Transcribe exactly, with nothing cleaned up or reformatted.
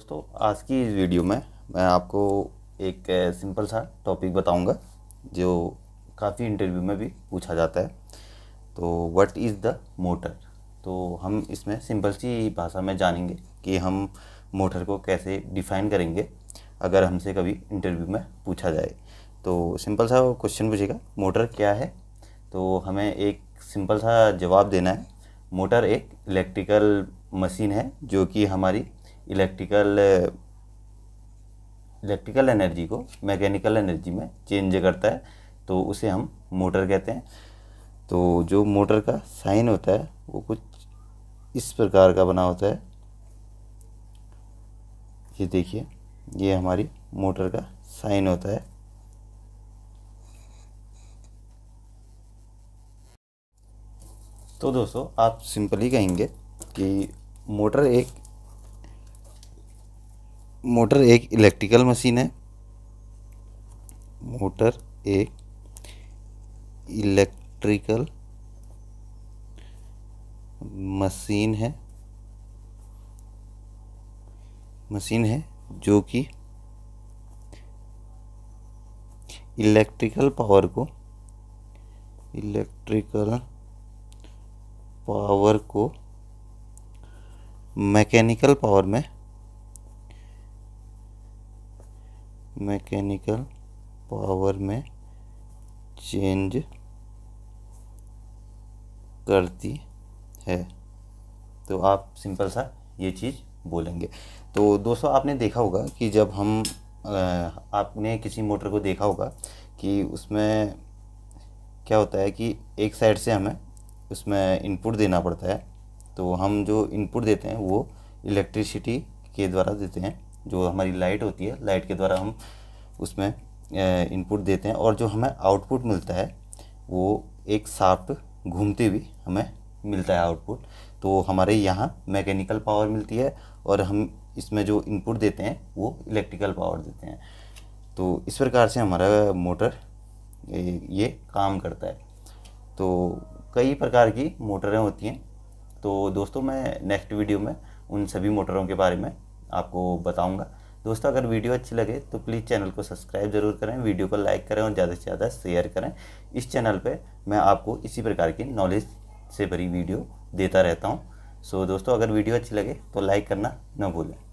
दोस्तों, आज की इस वीडियो में मैं आपको एक सिंपल सा टॉपिक बताऊंगा जो काफ़ी इंटरव्यू में भी पूछा जाता है। तो व्हाट इज़ द मोटर, तो हम इसमें सिंपल सी भाषा में जानेंगे कि हम मोटर को कैसे डिफ़ाइन करेंगे अगर हमसे कभी इंटरव्यू में पूछा जाए। तो सिंपल सा क्वेश्चन पूछेगा मोटर क्या है, तो हमें एक सिंपल सा जवाब देना है। मोटर एक इलेक्ट्रिकल मशीन है जो कि हमारी इलेक्ट्रिकल इलेक्ट्रिकल एनर्जी को मैकेनिकल एनर्जी में चेंज करता है, तो उसे हम मोटर कहते हैं। तो जो मोटर का साइन होता है वो कुछ इस प्रकार का बना होता है, ये देखिए, ये हमारी मोटर का साइन होता है। तो दोस्तों, आप सिंपली कहेंगे कि मोटर एक मोटर एक इलेक्ट्रिकल मशीन है मोटर एक इलेक्ट्रिकल मशीन है मशीन है जो कि इलेक्ट्रिकल पावर को इलेक्ट्रिकल पावर को मैकेनिकल पावर में मैकेनिकल पावर में चेंज करती है। तो आप सिंपल सा ये चीज़ बोलेंगे। तो दोस्तों, आपने देखा होगा कि जब हम आपने किसी मोटर को देखा होगा कि उसमें क्या होता है कि एक साइड से हमें उसमें इनपुट देना पड़ता है। तो हम जो इनपुट देते हैं वो इलेक्ट्रिसिटी के द्वारा देते हैं, जो हमारी लाइट होती है, लाइट के द्वारा हम उसमें इनपुट देते हैं। और जो हमें आउटपुट मिलता है वो एक शाफ्ट घूमते हुए हमें मिलता है आउटपुट। तो हमारे यहाँ मैकेनिकल पावर मिलती है और हम इसमें जो इनपुट देते हैं वो इलेक्ट्रिकल पावर देते हैं। तो इस प्रकार से हमारा मोटर ये काम करता है। तो कई प्रकार की मोटरें होती हैं। तो दोस्तों, मैं नेक्स्ट वीडियो में उन सभी मोटरों के बारे में आपको बताऊंगा। दोस्तों, अगर वीडियो अच्छी लगे तो प्लीज़ चैनल को सब्सक्राइब जरूर करें, वीडियो को लाइक करें और ज़्यादा से ज़्यादा शेयर करें। इस चैनल पे मैं आपको इसी प्रकार की नॉलेज से भरी वीडियो देता रहता हूँ। सो दोस्तों, अगर वीडियो अच्छी लगे तो लाइक करना ना भूलें।